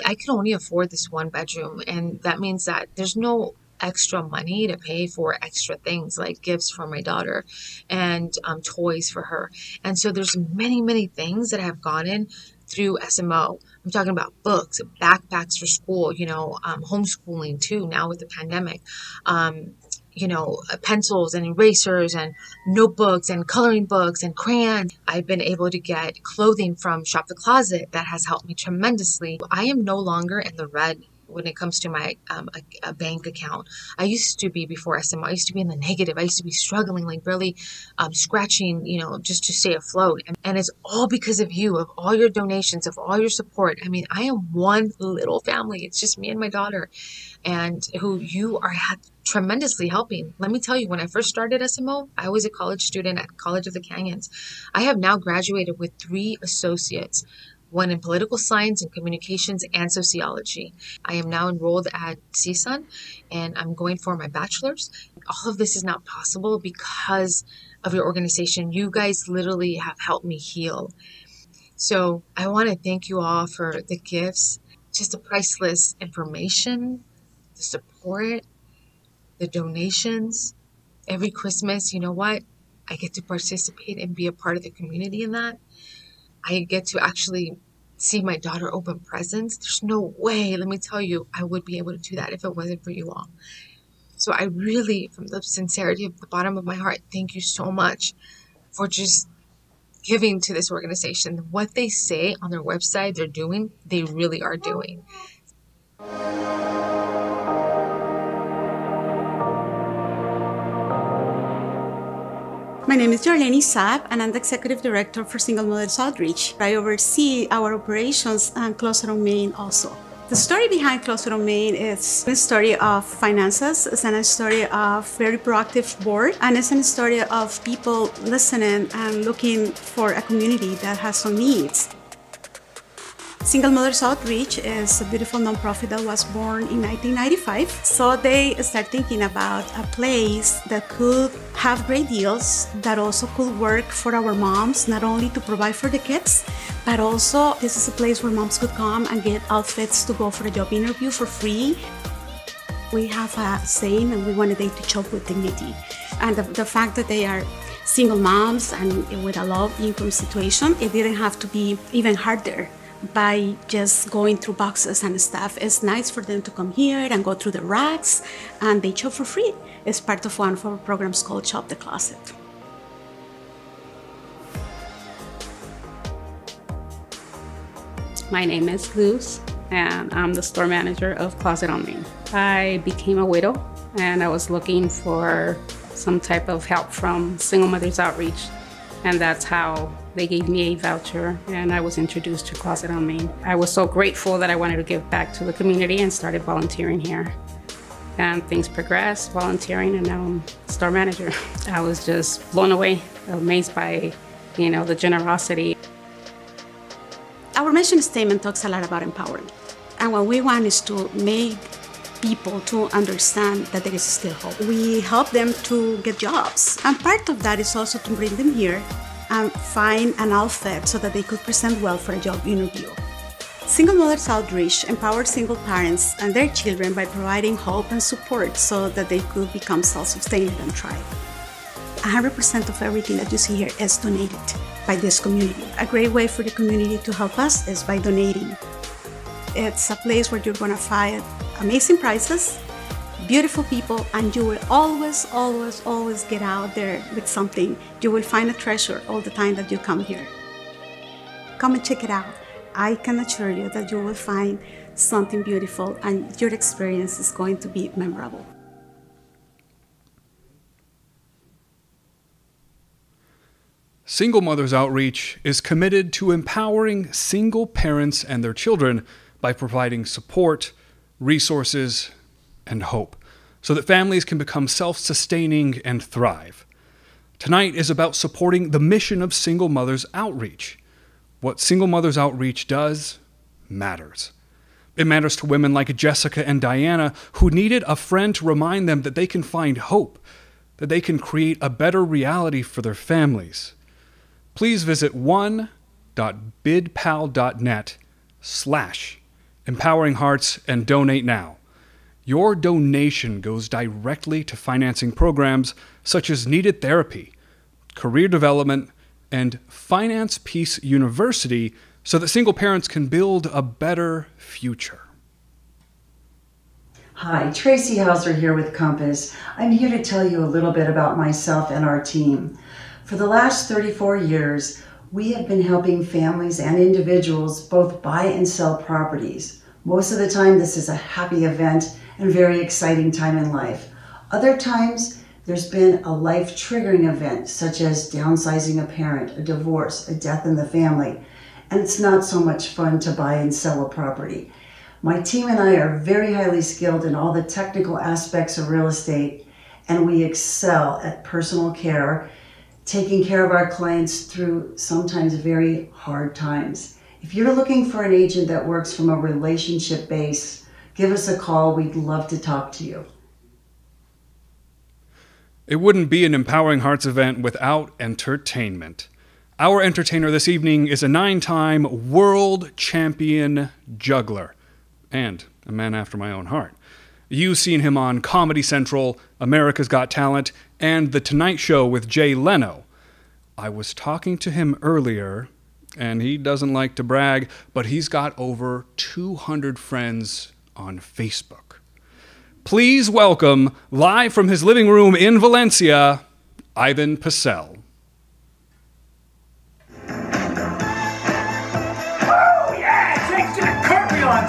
I could only afford this one bedroom, and that means that there's no extra money to pay for extra things like gifts for my daughter and um, toys for her. And so there's many, many things that have gone in through S M O. I'm talking about books, backpacks for school, you know, um, homeschooling too now with the pandemic. Um, you know, pencils and erasers and notebooks and coloring books and crayons. I've been able to get clothing from Shop the Closet that has helped me tremendously. I am no longer in the red when it comes to my um, a, a bank account. I used to be before S M O. I used to be in the negative. I used to be struggling, like really um, scratching, you know, just to stay afloat. And, and it's all because of you, of all your donations, of all your support. I mean, I am one little family. It's just me and my daughter, and who you are tremendously helping. Let me tell you, when I first started S M O, I was a college student at College of the Canyons. I have now graduated with three associates, one in political science and communications and sociology. I am now enrolled at C S U N and I'm going for my bachelor's. All of this is not possible because of your organization. You guys literally have helped me heal. So I want to thank you all for the gifts, just the priceless information, the support, the donations. Every Christmas, you know what? I get to participate and be a part of the community in that. I get to actually see my daughter open presents. There's no way, let me tell you, I would be able to do that if it wasn't for you all. So I really, from the sincerity of the bottom of my heart, thank you so much for just giving to this organization. What they say on their website they're doing, they really are doing. My name is Yorleni Sapp, and I'm the Executive Director for Single Mothers Outreach. I oversee our operations and Closet on Main also. The story behind Closet on Main is a story of finances, it's a story of very proactive board, and it's a story of people listening and looking for a community that has some needs. Single Mothers Outreach is a beautiful nonprofit that was born in nineteen ninety-five. So they start thinking about a place that could have great deals, that also could work for our moms, not only to provide for the kids, but also this is a place where moms could come and get outfits to go for a job interview for free. We have a saying, and we wanted them to shop with dignity. And the, the fact that they are single moms and with a low income situation, it didn't have to be even harder by just going through boxes and stuff. It's nice for them to come here and go through the racks, and they shop for free. It's part of one of our programs called Shop the Closet. My name is Luz, and I'm the store manager of Closet on Main. I became a widow, and I was looking for some type of help from Single Mothers Outreach. And that's how they gave me a voucher, and I was introduced to Closet on Main. I was so grateful that I wanted to give back to the community and started volunteering here. And things progressed, volunteering, and now I'm store manager. I was just blown away, amazed by, you know, the generosity. Our mission statement talks a lot about empowering. And what we want is to make people to understand that there is still hope. We help them to get jobs, and part of that is also to bring them here and find an outfit so that they could present well for a job interview. Single Mothers Outreach empowers single parents and their children by providing hope and support so that they could become self-sustaining and thrive. one hundred percent of everything that you see here is donated by this community. A great way for the community to help us is by donating. It's a place where you're going to find amazing prices, beautiful people, and you will always, always, always get out there with something. You will find a treasure all the time that you come here. Come and check it out. I can assure you that you will find something beautiful, and your experience is going to be memorable. Single Mothers Outreach is committed to empowering single parents and their children by providing support, resources, and hope, so that families can become self-sustaining and thrive. Tonight is about supporting the mission of Single Mothers Outreach. What Single Mothers Outreach does matters. It matters to women like Jessica and Diana, who needed a friend to remind them that they can find hope, that they can create a better reality for their families. Please visit one.bidpal.net slash Empowering Hearts and donate now. Your donation goes directly to financing programs such as Needed Therapy, Career Development, and Finance Peace University, so that single parents can build a better future. Hi, Tracy Hauser here with Compass. I'm here to tell you a little bit about myself and our team. For the last thirty-four years, we have been helping families and individuals both buy and sell properties. Most of the time, this is a happy event and very exciting time in life. Other times, there's been a life-triggering event, such as downsizing a parent, a divorce, a death in the family, and it's not so much fun to buy and sell a property. My team and I are very highly skilled in all the technical aspects of real estate, and we excel at personal care, taking care of our clients through sometimes very hard times. If you're looking for an agent that works from a relationship base, give us a call. We'd love to talk to you. It wouldn't be an Empowering Hearts event without entertainment. Our entertainer this evening is a nine-time world champion juggler, and a man after my own heart. You've seen him on Comedy Central, America's Got Talent, and The Tonight Show with Jay Leno. I was talking to him earlier, and he doesn't like to brag, but he's got over two hundred friends on Facebook. Please welcome, live from his living room in Valencia, Ivan Pecel.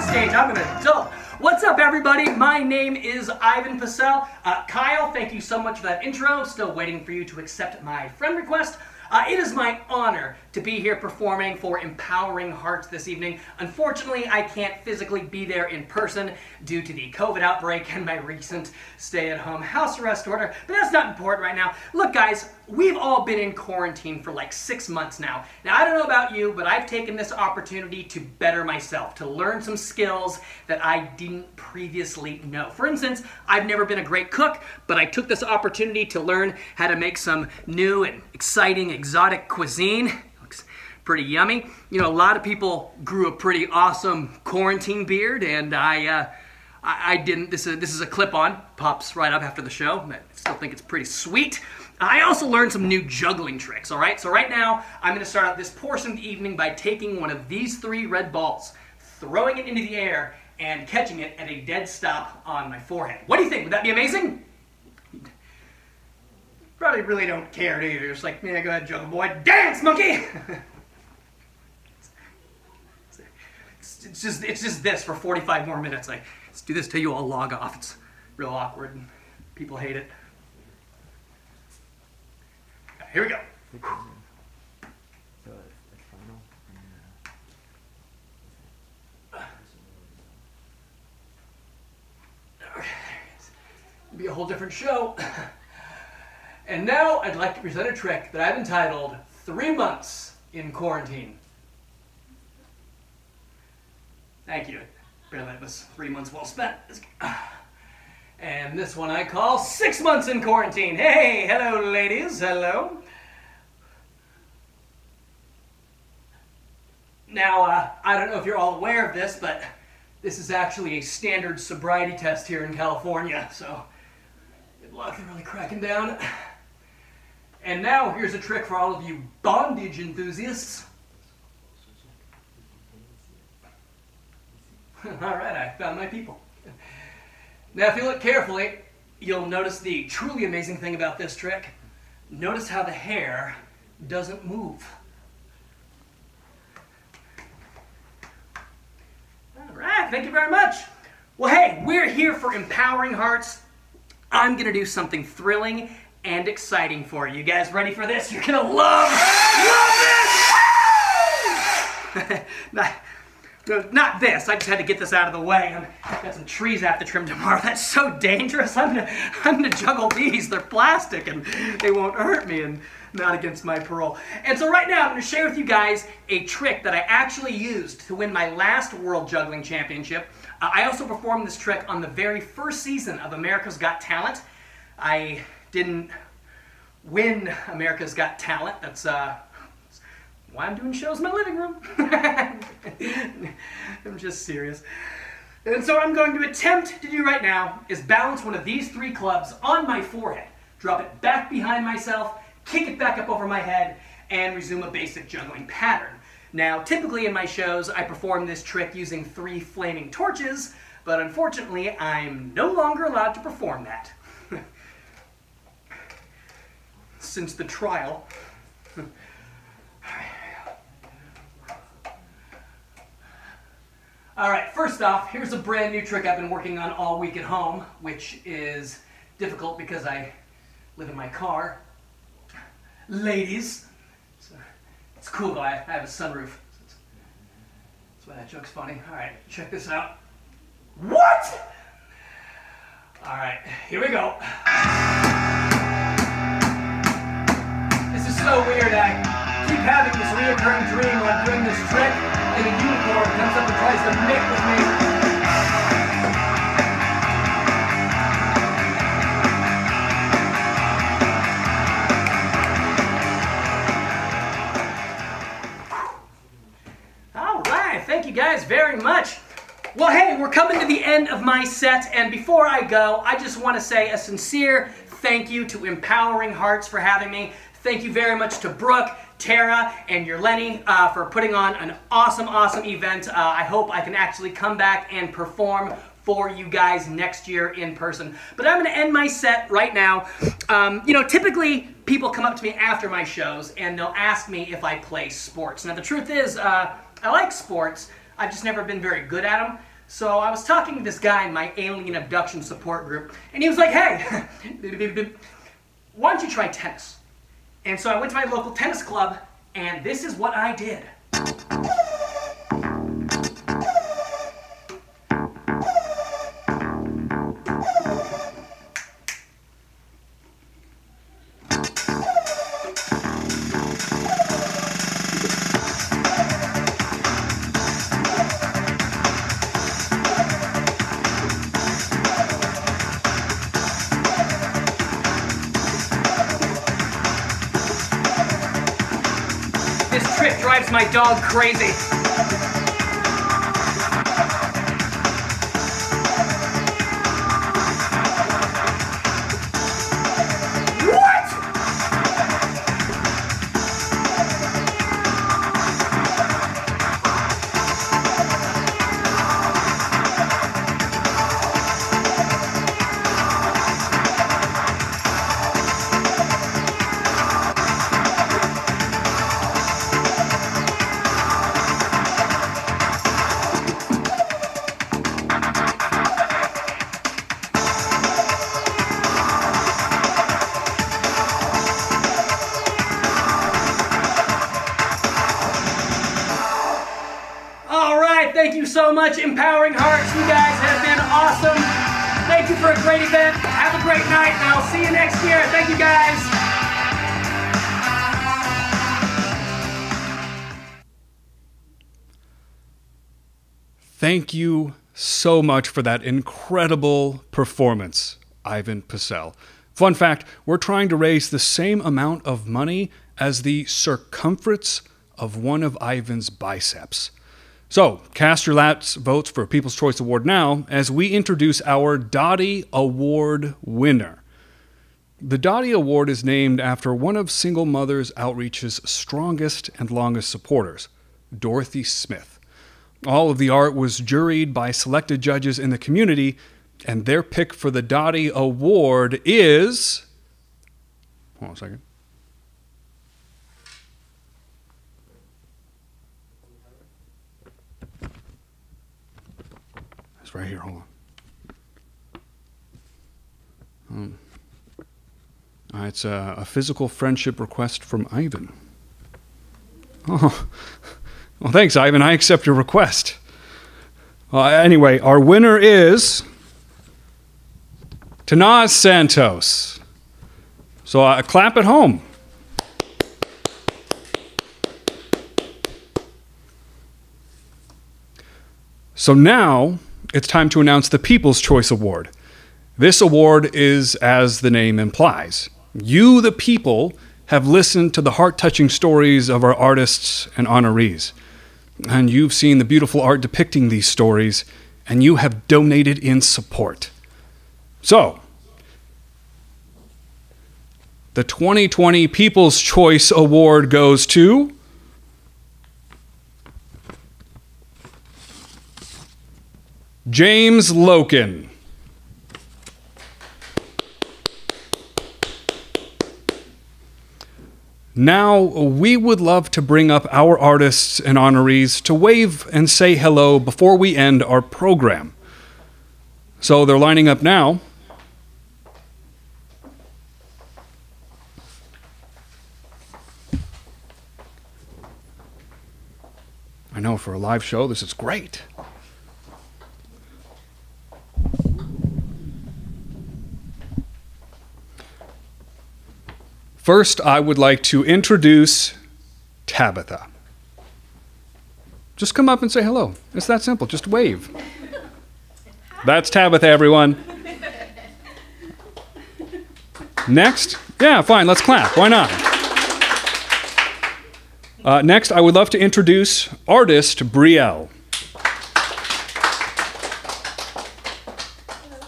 Stage. I'm an adult. What's up, everybody? My name is Ivan Pecel. Uh, Kyle, thank you so much for that intro. Still waiting for you to accept my friend request. Uh, it is my honor to be here performing for Empowering Hearts this evening. Unfortunately, I can't physically be there in person due to the COVID outbreak and my recent stay-at-home house arrest order, but that's not important right now. Look, guys, we've all been in quarantine for like six months now. Now, I don't know about you, but I've taken this opportunity to better myself, to learn some skills that I didn't previously know. For instance, I've never been a great cook, but I took this opportunity to learn how to make some new and exciting, exotic cuisine. Looks pretty yummy. You know, a lot of people grew a pretty awesome quarantine beard, and I, uh, I, I didn't. This is, this is a clip-on. Pops right up after the show. I still think it's pretty sweet. I also learned some new juggling tricks, all right? So right now, I'm gonna start out this portion of the evening by taking one of these three red balls, throwing it into the air, and catching it at a dead stop on my forehead. What do you think? Would that be amazing? Probably really don't care, do you? You're just like, yeah, go ahead, juggle boy. Dance, monkey! It's just, it's just this for forty-five more minutes. Like, let's do this till you all log off. It's real awkward, and people hate it. Here we go. Okay, it'll be a whole different show. And now I'd like to present a trick that I've entitled Three Months in Quarantine. Thank you. Apparently that was three months well spent. And this one I call Six Months in Quarantine. Hey, hello ladies, hello. Now, uh, I don't know if you're all aware of this, but this is actually a standard sobriety test here in California, so good luck, they're really cracking down. And now, here's a trick for all of you bondage enthusiasts. All right, I found my people. Now, if you look carefully, you'll notice the truly amazing thing about this trick. Notice how the hair doesn't move. All right, thank you very much. Well, hey, we're here for Empowering Hearts. I'm gonna do something thrilling and exciting for you. You guys ready for this? You're gonna love, love this! Nice. Not this. I just had to get this out of the way. I've got some trees I have to trim tomorrow. That's so dangerous. I'm gonna, I'm gonna juggle these. They're plastic and they won't hurt me and not against my parole. And so right now I'm gonna share with you guys a trick that I actually used to win my last World Juggling Championship. Uh, I also performed this trick on the very first season of America's Got Talent. I didn't win America's Got Talent. That's, uh... why I'm doing shows in my living room. I'm just serious. And so what I'm going to attempt to do right now is balance one of these three clubs on my forehead, drop it back behind myself, kick it back up over my head, and resume a basic juggling pattern. Now, typically in my shows, I perform this trick using three flaming torches, but unfortunately, I'm no longer allowed to perform that. Since the trial. Alright, first off, here's a brand new trick I've been working on all week at home, which is difficult because I live in my car. Ladies. So, it's cool though, I have a sunroof. That's why that joke's funny. Alright, check this out. What?! Alright, here we go. This is so weird, I keep having this reoccurring dream when I'm doing this trick, and a unicorn comes up and tries to mate with me. Alright, thank you guys very much. Well, hey, we're coming to the end of my set, and before I go, I just want to say a sincere thank you to Empowering Hearts for having me. Thank you very much to Brooke, Tara, and Yorleni uh, for putting on an awesome, awesome event. Uh, I hope I can actually come back and perform for you guys next year in person. But I'm going to end my set right now. Um, you know, typically people come up to me after my shows, and they'll ask me if I play sports. Now, the truth is, uh, I like sports. I've just never been very good at them. So I was talking to this guy in my alien abduction support group, and he was like, hey, why don't you try tennis? And so I went to my local tennis club, and this is what I did. My dog crazy. Much Empowering Hearts. You guys have been awesome. Thank you for a great event. Have a great night, and I'll see you next year. Thank you guys. Thank you so much for that incredible performance, Ivan Pecel. Fun fact, we're trying to raise the same amount of money as the circumference of one of Ivan's biceps. So, cast your last votes for People's Choice Award now as we introduce our Dottie Award winner. The Dottie Award is named after one of Single Mothers Outreach's strongest and longest supporters, Dorothy Smith. All of the art was juried by selected judges in the community, and their pick for the Dottie Award is... Hold on a second. Right here, hold on. Um, uh, it's a, a physical friendship request from Ivan. Oh, well, thanks, Ivan. I accept your request. Uh, anyway, our winner is Tannaz Santos. So uh, clap at home. So now, it's time to announce the People's Choice Award. This award is as the name implies. You, the people, have listened to the heart-touching stories of our artists and honorees. And you've seen the beautiful art depicting these stories, and you have donated in support. So, the twenty twenty People's Choice Award goes to James Loken. Now, we would love to bring up our artists and honorees to wave and say hello before we end our program. So they're lining up now. I know, for a live show, this is great. First, I would like to introduce Tabitha. Just come up and say hello. It's that simple. Just wave. That's Tabitha, everyone. Next. Yeah, fine. Let's clap. Why not? Uh, next, I would love to introduce artist Brielle.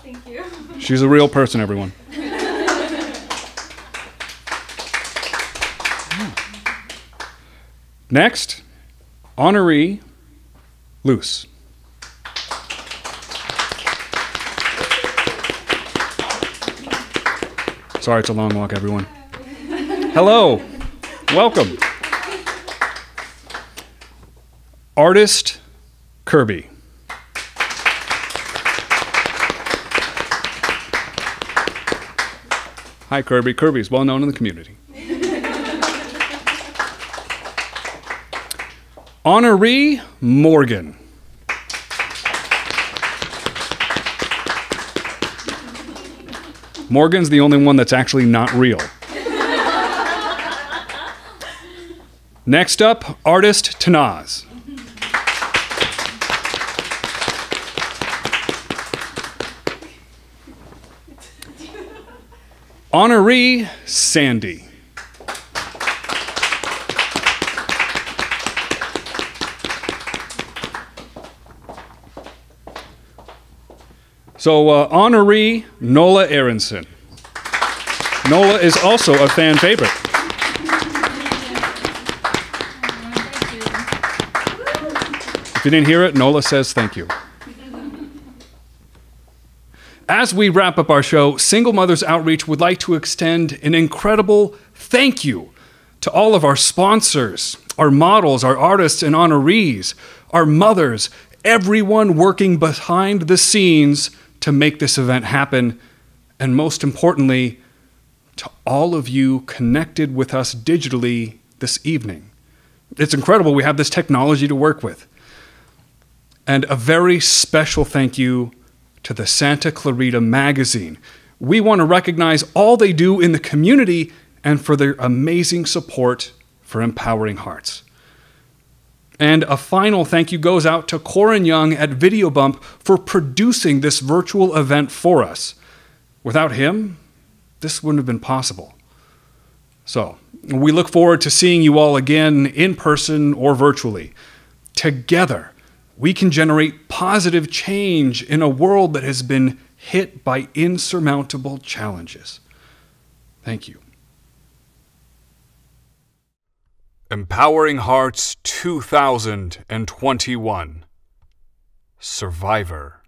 Thank you. She's a real person, everyone. Next, honoree, Luz. Sorry, it's a long walk, everyone. Hello, welcome. Artist, Kirby. Hi, Kirby. Kirby's well known in the community. Honoree Morgan. Morgan's the only one that's actually not real. Next up, artist Tannaz. Honoree Sandy. So, uh, honoree Nola Aronson. Nola is also a fan favorite. If you didn't hear it, Nola says thank you. As we wrap up our show, Single Mothers Outreach would like to extend an incredible thank you to all of our sponsors, our models, our artists and honorees, our mothers, everyone working behind the scenes to make this event happen, and most importantly, to all of you connected with us digitally this evening. It's incredible we have this technology to work with. And a very special thank you to the Santa Clarita magazine. We want to recognize all they do in the community and for their amazing support for Empowering Hearts. And a final thank you goes out to Corin Young at Video Bump for producing this virtual event for us. Without him, this wouldn't have been possible. So, we look forward to seeing you all again in person or virtually. Together, we can generate positive change in a world that has been hit by insurmountable challenges. Thank you. Empowering Hearts two thousand twenty-one. Survivor.